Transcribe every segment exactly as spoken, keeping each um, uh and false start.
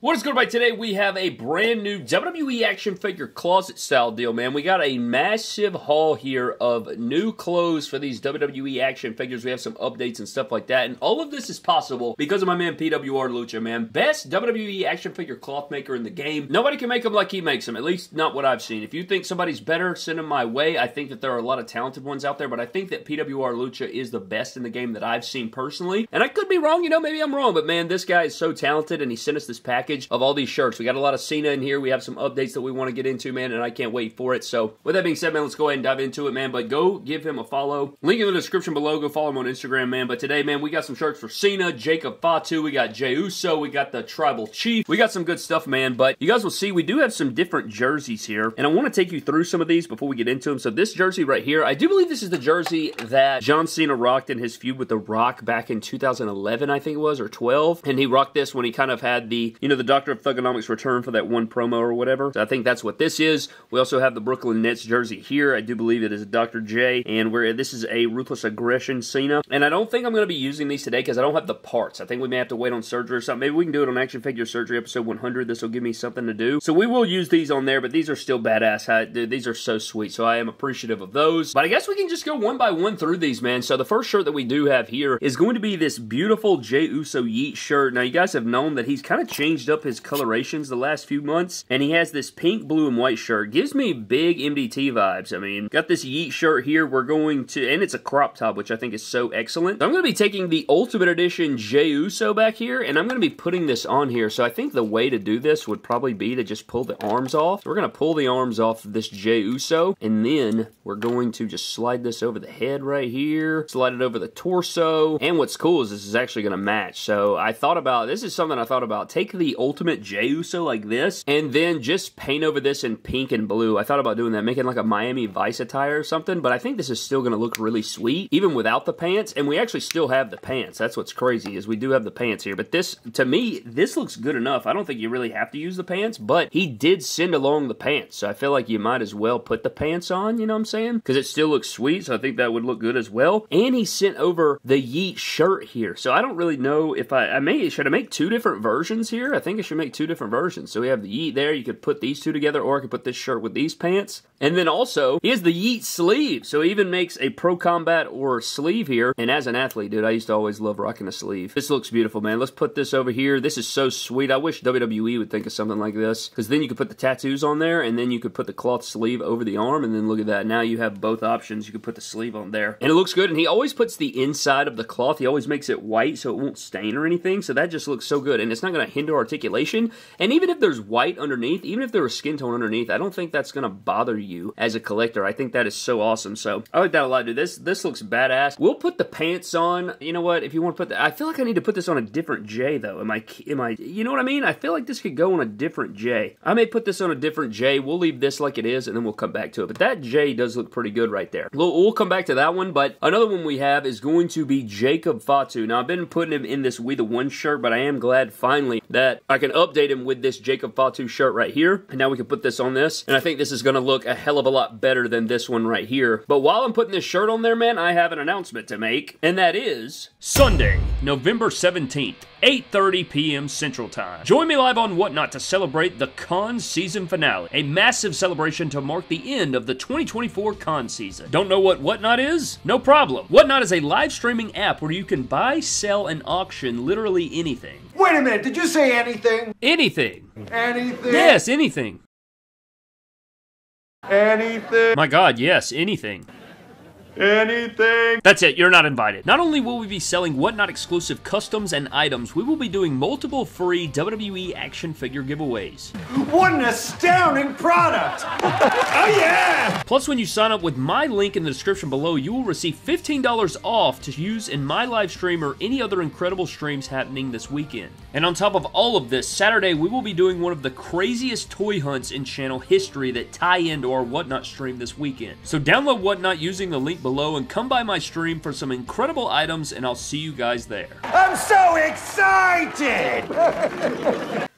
What is good, everybody? Today we have a brand new W W E action figure closet style deal, man. We got a massive haul here of new clothes for these W W E action figures. We have some updates and stuff like that, and all of this is possible because of my man P W R Lucha, man. Best W W E action figure cloth maker in the game. Nobody can make them like he makes them, at least not what I've seen. If you think somebody's better, send them my way. I think that there are a lot of talented ones out there, but I think that P W R Lucha is the best in the game that I've seen personally, and I could be wrong, you know, maybe I'm wrong, but man, this guy is so talented, and he sent us this package of all these shirts. We got a lot of Cena in here. We have some updates that we want to get into, man, and I can't wait for it. So with that being said, man, let's go ahead and dive into it, man. But go give him a follow. Link in the description below. Go follow him on Instagram, man. But today, man, we got some shirts for Cena, Jacob Fatu. We got Jey Uso. We got the Tribal Chief. We got some good stuff, man. But you guys will see we do have some different jerseys here, and I want to take you through some of these before we get into them. So this jersey right here, I do believe this is the jersey that John Cena rocked in his feud with The Rock back in two thousand eleven, I think it was, or twelve. And he rocked this when he kind of had the, you know, the Doctor of Thugonomics return for that one promo or whatever. So I think that's what this is. We also have the Brooklyn Nets jersey here. I do believe it is Doctor J, and we're, this is a Ruthless Aggression Cena. And I don't think I'm going to be using these today because I don't have the parts. I think we may have to wait on surgery or something. Maybe we can do it on Action Figure Surgery episode one hundred. This will give me something to do. So we will use these on there, but these are still badass. I, dude, these are so sweet, so I am appreciative of those. But I guess we can just go one by one through these, man. So the first shirt that we do have here is going to be this beautiful Jey Uso Yeet shirt. Now, you guys have known that he's kind of changed up his colorations the last few months, and he has this pink, blue, and white shirt. Gives me big M D T vibes. I mean, got this Yeet shirt here. We're going to, and it's a crop top, which I think is so excellent. So I'm going to be taking the Ultimate Edition Jey Uso back here, and I'm going to be putting this on here. So I think the way to do this would probably be to just pull the arms off. We're going to pull the arms off of this Jey Uso, and then we're going to just slide this over the head right here, slide it over the torso, and what's cool is this is actually going to match. So I thought about, this is something I thought about, taking Take the Ultimate Jey Uso like this, and then just paint over this in pink and blue. I thought about doing that, making like a Miami Vice attire or something, but I think this is still going to look really sweet, even without the pants, and we actually still have the pants. That's what's crazy, is we do have the pants here, but this, to me, this looks good enough. I don't think you really have to use the pants, but he did send along the pants, so I feel like you might as well put the pants on, you know what I'm saying? Because it still looks sweet, so I think that would look good as well, and he sent over the Yeet shirt here, so I don't really know if I, I may, should I make two different versions here? I think I should make two different versions. So we have the Yeet there. You could put these two together, or I could put this shirt with these pants. And then also, he has the Yeet sleeve. So he even makes a pro combat or sleeve here. And as an athlete, dude, I used to always love rocking a sleeve. This looks beautiful, man. Let's put this over here. This is so sweet. I wish W W E would think of something like this, because then you could put the tattoos on there, and then you could put the cloth sleeve over the arm, and then look at that. Now you have both options. You could put the sleeve on there. And it looks good, and he always puts the inside of the cloth. He always makes it white so it won't stain or anything. So that just looks so good, and it's not going to hinder articulation. And even if there's white underneath, even if there was skin tone underneath, I don't think that's going to bother you as a collector. I think that is so awesome. So I like that a lot, dude. This this looks badass. We'll put the pants on. You know what? If you want to put the, I feel like I need to put this on a different Jey though. Am I, am I, you know what I mean? I feel like this could go on a different Jey. I may put this on a different Jey. We'll leave this like it is, and then we'll come back to it. But that Jey does look pretty good right there. We'll, we'll come back to that one, but another one we have is going to be Jacob Fatu. Now, I've been putting him in this We The One shirt, but I am glad finally that I can update him with this Jacob Fatu shirt right here, and now we can put this on this, and I think this is going to look a hell of a lot better than this one right here. But while I'm putting this shirt on there, man, I have an announcement to make, and that is Sunday, November seventeenth, eight thirty p m Central Time. Join me live on WhatNot to celebrate the con season finale, a massive celebration to mark the end of the twenty twenty-four con season. Don't know what WhatNot is? No problem. WhatNot is a live streaming app where you can buy, sell, and auction literally anything. Wait a minute, did you say anything? Anything. Anything? Yes, anything. Anything. My God, yes, anything. Anything. That's it. You're not invited. Not only will we be selling WhatNot exclusive customs and items, we will be doing multiple free W W E action figure giveaways. What an astounding product! Oh yeah! Plus, when you sign up with my link in the description below, you will receive fifteen dollars off to use in my live stream or any other incredible streams happening this weekend. And on top of all of this, Saturday we will be doing one of the craziest toy hunts in channel history that tie into our WhatNot stream this weekend. So download WhatNot using the link below and come by my stream for some incredible items, and I'll see you guys there. I'm so excited!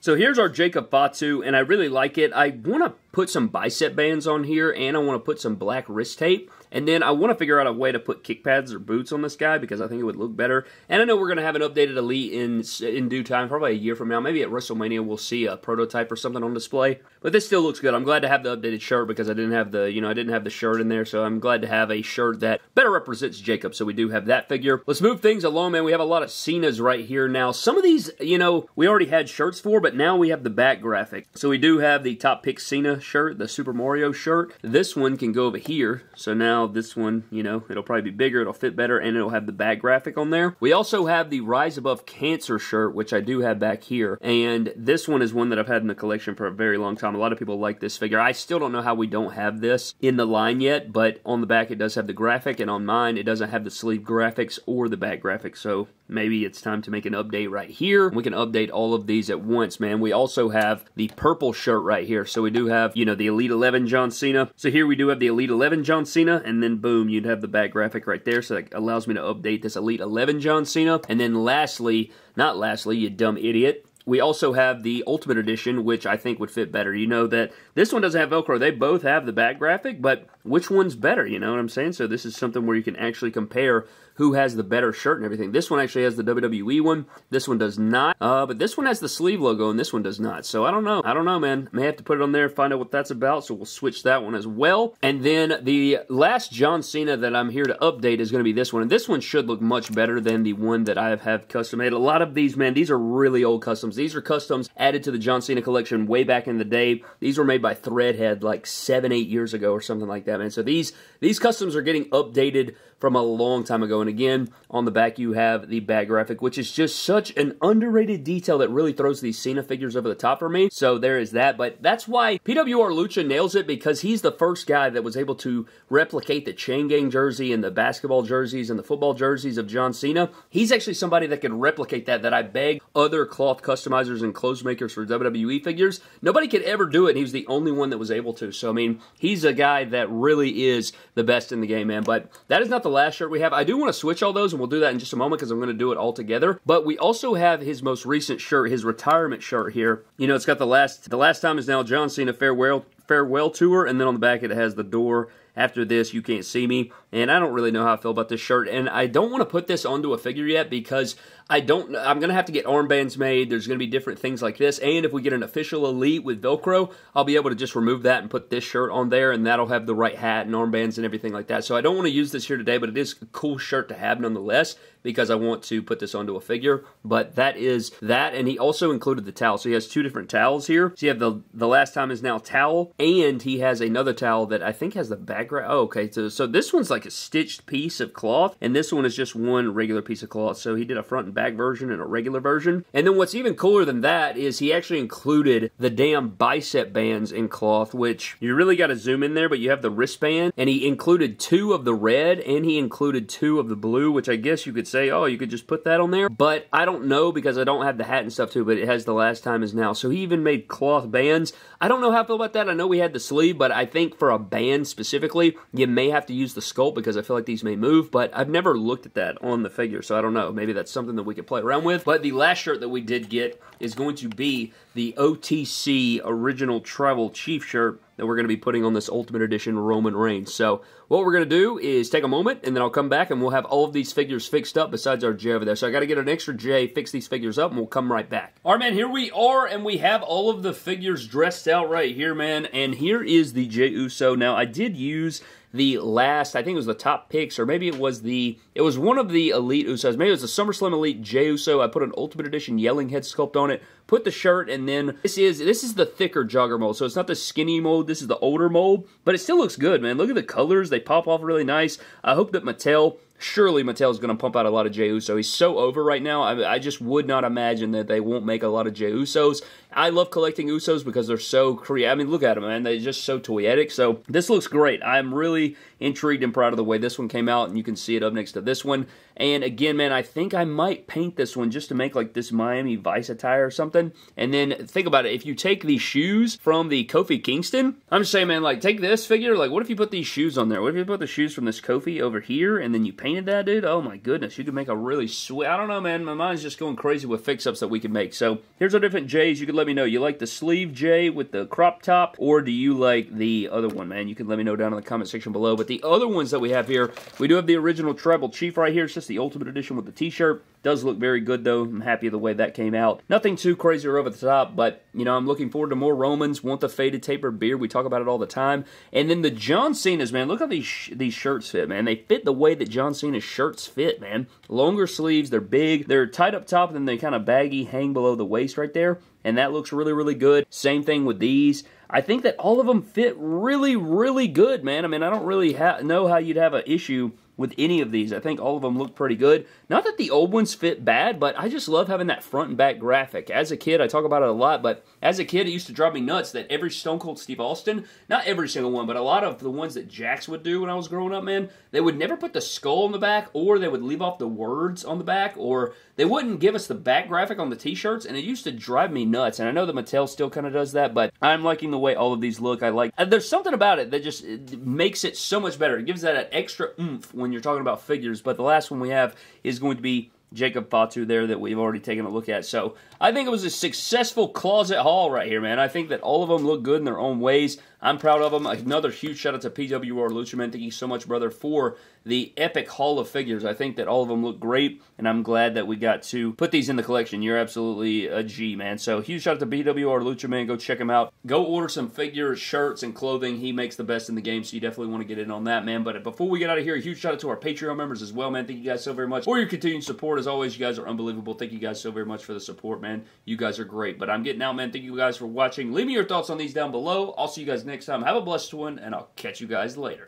So here's our Jacob Fatu, and I really like it. I want to put some bicep bands on here, and I want to put some black wrist tape. And then I want to figure out a way to put kick pads or boots on this guy because I think it would look better. And I know we're going to have an updated Elite in in due time, probably a year from now. Maybe at WrestleMania we'll see a prototype or something on display. But this still looks good. I'm glad to have the updated shirt because I didn't have the, you know, I didn't have the shirt in there. So I'm glad to have a shirt that better represents Jacob. So we do have that figure. Let's move things along, man. We have a lot of Cenas right here now. Some of these, you know, we already had shirts for, but now we have the back graphic. So we do have the Top Pick Cena shirt, the Super Mario shirt. This one can go over here. So now this one, you know, it'll probably be bigger, it'll fit better, and it'll have the back graphic on there. We also have the Rise Above Cancer shirt, which I do have back here. And this one is one that I've had in the collection for a very long time. A lot of people like this figure. I still don't know how we don't have this in the line yet, but on the back it does have the graphic, and on mine it doesn't have the sleeve graphics or the back graphics. So maybe it's time to make an update right here. We can update all of these at once, man. We also have the purple shirt right here. So we do have, you know, the Elite eleven John Cena. So here we do have the Elite eleven John Cena, and then boom, you'd have the back graphic right there. So that allows me to update this Elite eleven John Cena. And then lastly, not lastly, you dumb idiot, we also have the Ultimate Edition, which I think would fit better. You know that this one doesn't have Velcro. They both have the back graphic, but which one's better? You know what I'm saying? So this is something where you can actually compare who has the better shirt and everything. This one actually has the W W E one. This one does not. Uh, but this one has the sleeve logo, and this one does not. So I don't know. I don't know, man. May have to put it on there, find out what that's about. So we'll switch that one as well. And then the last John Cena that I'm here to update is going to be this one. And this one should look much better than the one that I have, have custom made. A lot of these, man, these are really old customs. These are customs added to the John Cena collection way back in the day. These were made by Threadhead like seven, eight years ago or something like that, man. So these, these customs are getting updated from a long time ago. And again, on the back you have the back graphic, which is just such an underrated detail that really throws these Cena figures over the top for me. So there is that, but that's why P W R Lucha nails it, because he's the first guy that was able to replicate the chain gang jersey and the basketball jerseys and the football jerseys of John Cena. He's actually somebody that can replicate that, that I beg other cloth customizers and clothes makers for W W E figures. Nobody could ever do it, and he was the only one that was able to. So, I mean, he's a guy that really is the best in the game, man. But that is not the last shirt we have. I do want to switch all those, and we'll do that in just a moment because I'm going to do it all together. But we also have his most recent shirt, his retirement shirt here. You know, it's got the last, the last time is now John Cena farewell, farewell tour, and then on the back it has the door. After this, you can't see me. And I don't really know how I feel about this shirt. And I don't want to put this onto a figure yet because I don't, I'm going to have to get armbands made. There's going to be different things like this. And if we get an official Elite with Velcro, I'll be able to just remove that and put this shirt on there. And that'll have the right hat and armbands and everything like that. So I don't want to use this here today, but it is a cool shirt to have nonetheless because I want to put this onto a figure. But that is that. And he also included the towel. So he has two different towels here. So you have the, the last time is now towel. And he has another towel that I think has the back. Oh, okay, so, so this one's like a stitched piece of cloth, and this one is just one regular piece of cloth. So he did a front and back version and a regular version. And then what's even cooler than that is he actually included the damn bicep bands in cloth, which you really got to zoom in there, but you have the wristband, and he included two of the red, and he included two of the blue, which I guess you could say, oh, you could just put that on there. But I don't know because I don't have the hat and stuff too, but it has the last time is now. So he even made cloth bands. I don't know how I feel about that. I know we had the sleeve, but I think for a band specifically, you may have to use the sculpt because I feel like these may move, but I've never looked at that on the figure, so I don't know. Maybe that's something that we could play around with. But the last shirt that we did get is going to be the O T C Original Tribal Chief shirt that we're going to be putting on this Ultimate Edition Roman Reigns. So what we're going to do is take a moment, and then I'll come back, and we'll have all of these figures fixed up besides our Jey over there. So I got to get an extra Jey, fix these figures up, and we'll come right back. All right, man, here we are, and we have all of the figures dressed out right here, man. And here is the Jey Uso. Now, I did use the last, I think it was the top picks, or maybe it was the, it was one of the Elite Usos. Maybe it was the SummerSlam Elite Jey Uso. I put an Ultimate Edition Yelling Head sculpt on it, put the shirt, and then this is, this is the thicker jogger mold, so it's not the skinny mold, this is the older mold, but it still looks good, man. Look at the colors, they pop off really nice. I hope that Mattel, surely Mattel's going to pump out a lot of Jey Uso. He's so over right now. I, I just would not imagine that they won't make a lot of Jey Usos. I love collecting Usos because they're so creative. I mean, look at them, man. They're just so toyetic. So this looks great. I'm really intrigued and proud of the way this one came out, and you can see it up next to this one. And again, man, I think I might paint this one just to make like this Miami Vice attire or something. And then think about it. If you take these shoes from the Kofi Kingston, I'm just saying, man, like take this figure. Like what if you put these shoes on there? What if you put the shoes from this Kofi over here and then you paint painted that, dude, oh my goodness, you could make a really sweet, I don't know, man, my mind's just going crazy with fix-ups that we could make. So here's our different Jays. You can let me know, you like the sleeve Jay with the crop top, or do you like the other one, man? You can let me know down in the comment section below. But the other ones that we have here, we do have the original Tribal Chief right here. It's just the Ultimate Edition with the t-shirt. Does look very good, though. I'm happy the way that came out. Nothing too crazy or over the top, but, you know, I'm looking forward to more Romans. Want the faded tapered beard. We talk about it all the time. And then the John Cena's, man. Look how these sh these shirts fit, man. They fit the way that John Cena's shirts fit, man. Longer sleeves. They're big. They're tight up top, and then they kind of baggy hang below the waist right there. And that looks really, really good. Same thing with these. I think that all of them fit really, really good, man. I mean, I don't really ha know how you'd have an issue with any of these. I think all of them look pretty good. Not that the old ones fit bad, but I just love having that front and back graphic. As a kid, I talk about it a lot, but as a kid, it used to drive me nuts that every Stone Cold Steve Austin, not every single one, but a lot of the ones that Jax would do when I was growing up, man, they would never put the skull on the back, or they would leave off the words on the back, or they wouldn't give us the back graphic on the t-shirts, and it used to drive me nuts. And I know that Mattel still kind of does that, but I'm liking the way all of these look. I like, there's something about it that just it makes it so much better. It gives that an extra oomph when you're talking about figures. But the last one we have is going to be Jacob Fatu there that we've already taken a look at. So I think it was a successful closet haul right here, man. I think that all of them look good in their own ways. I'm proud of them. Another huge shout out to P W R Lucha, man. Thank you so much, brother, for the epic haul of figures. I think that all of them look great, and I'm glad that we got to put these in the collection. You're absolutely a G, man. So huge shout out to P W R Lucha, man. Go check him out. Go order some figures, shirts, and clothing. He makes the best in the game, so you definitely want to get in on that, man. But before we get out of here, a huge shout out to our Patreon members as well, man. Thank you guys so very much for your continued support. As always, you guys are unbelievable. Thank you guys so very much for the support, man. You guys are great. But I'm getting out, man. Thank you guys for watching. Leave me your thoughts on these down below. I'll see you guys next time. Have a blessed one, and I'll catch you guys later.